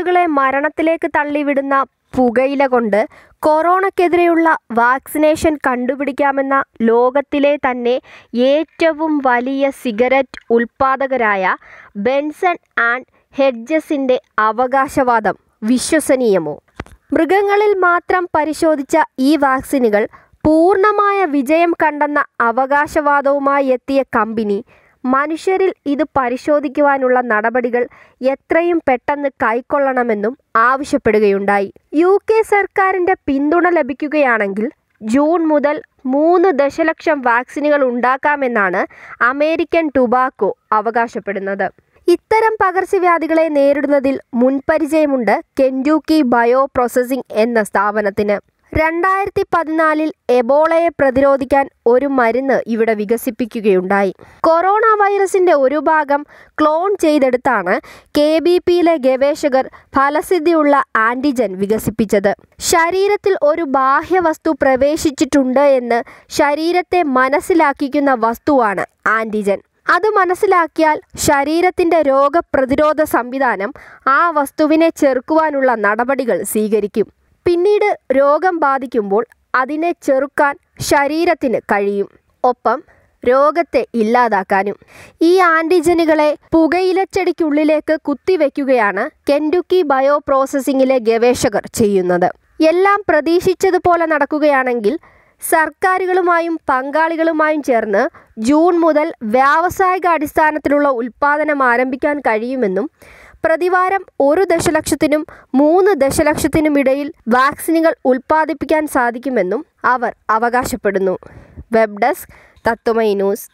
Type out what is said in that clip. ആളുകളെ മരണത്തിലേക്ക് തള്ളിവിടുന്ന പുകയില കൊണ്ട് കൊറോണക്കെതിരെയുള്ള വാക്സിനേഷൻ കണ്ടുപിടിക്കാമെന്ന ലോകത്തിലെ തന്നെ ഏറ്റവും വലിയ സിഗരറ്റ് ഉൽപ്പാദകരായ ബെൻസൺ ആൻഡ് ഹെഡ്ജസിൻ്റെ അവകാശവാദം വിശ്വസനീയമോ? മൃഗങ്ങളിൽ മാത്രം പരിശോധിച്ച ഈ വാക്സിനുകൾ പൂർണ്ണമായ വിജയം കണ്ടെന്ന അവകാശവാദവുമായി എത്തിയ കമ്പനി മനുഷ്യരിൽ ഇത് പരിശോധിക്കുവാനുള്ള നടപടികൾ എത്രയും പെട്ടെന്ന് കൈക്കൊള്ളണമെന്നും ആവശ്യപ്പെടുകയുണ്ടായി. UK സർക്കാരിൻ്റെ പിന്തുണ ലഭിക്കുകയാണെങ്കിൽ ജൂൺ മുതൽ 3 ദശലക്ഷം വാക്സിനുകൾ ഉണ്ടാക്കാമെന്നാണ് അമേരിക്കൻ ടുബാക്കോ അവകാശപ്പെടുന്നത്. ഇത്തരം പകർച്ചവ്യാധികളെ നേരിടുന്നതിൽ മുൻപരിചയമുണ്ട് കെന്റൂക്കി ബയോ പ്രോസസ്സിംഗ് എന്ന സ്ഥാപനത്തിന്. 2014 എബോളയെ പ്രതിരോധിക്കാൻ ഒരു മരുന്ന് ഇവിടെ വികസിപ്പിക്കുകയുണ്ടായി. കൊറോണ വൈറസിൻ്റെ ഒരു ഭാഗം ക്ലോൺ ചെയ്തെടുത്താണ് KBPയിലെ ഗവേഷകർ ഫലസിദ്ധിയുള്ള ആൻറ്റിജൻ വികസിപ്പിച്ചത്. ശരീരത്തിൽ ഒരു ബാഹ്യവസ്തു പ്രവേശിച്ചിട്ടുണ്ട് എന്ന് ശരീരത്തെ മനസ്സിലാക്കിക്കുന്ന വസ്തുവാണ് ആൻറ്റിജൻ. അത് മനസ്സിലാക്കിയാൽ ശരീരത്തിൻ്റെ രോഗപ്രതിരോധ സംവിധാനം ആ വസ്തുവിനെ ചെറുക്കുവാനുള്ള നടപടികൾ സ്വീകരിക്കും. പിന്നീട് രോഗം ബാധിക്കുമ്പോൾ അതിനെ ചെറുക്കാൻ ശരീരത്തിന് കഴിയും, ഒപ്പം രോഗത്തെ ഇല്ലാതാക്കാനും. ഈ ആൻറ്റിജനുകളെ പുകയിലച്ചെടിക്കുള്ളിലേക്ക് കുത്തിവെക്കുകയാണ് കെന്റൂക്കി ബയോ പ്രോസസ്സിങ്ങിലെ ഗവേഷകർ ചെയ്യുന്നത്. എല്ലാം പ്രതീക്ഷിച്ചതുപോലെ നടക്കുകയാണെങ്കിൽ സർക്കാരുകളുമായും പങ്കാളികളുമായും ചേർന്ന് ജൂൺ മുതൽ വ്യാവസായിക അടിസ്ഥാനത്തിലുള്ള ഉൽപ്പാദനം ആരംഭിക്കാൻ കഴിയുമെന്നും പ്രതിവാരം 1 ദശലക്ഷത്തിനും 3 ദശലക്ഷത്തിനും ഇടയിൽ വാക്സിനുകൾ ഉൽപ്പാദിപ്പിക്കാൻ സാധിക്കുമെന്നും അവർ അവകാശപ്പെടുന്നു. Web desk Tatwamayi news.